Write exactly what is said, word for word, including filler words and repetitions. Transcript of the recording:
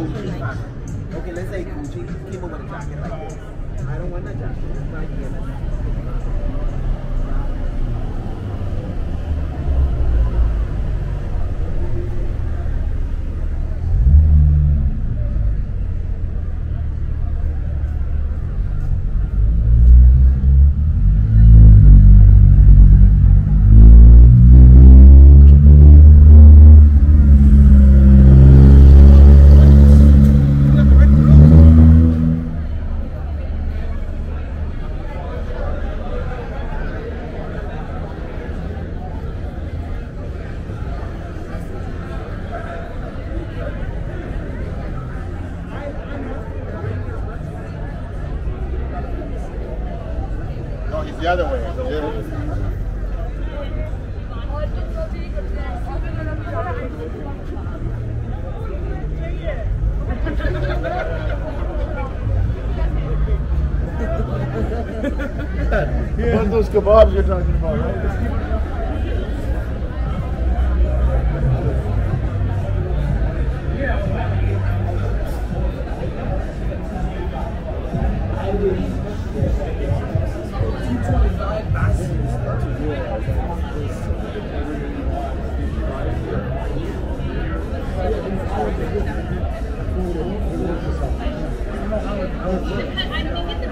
Gucci. Okay, let's say Gucci came up with a jacket like this. I don't want that jacket. It's not here. The other way. Yeah. One of those kebabs you're talking about, right? I think it's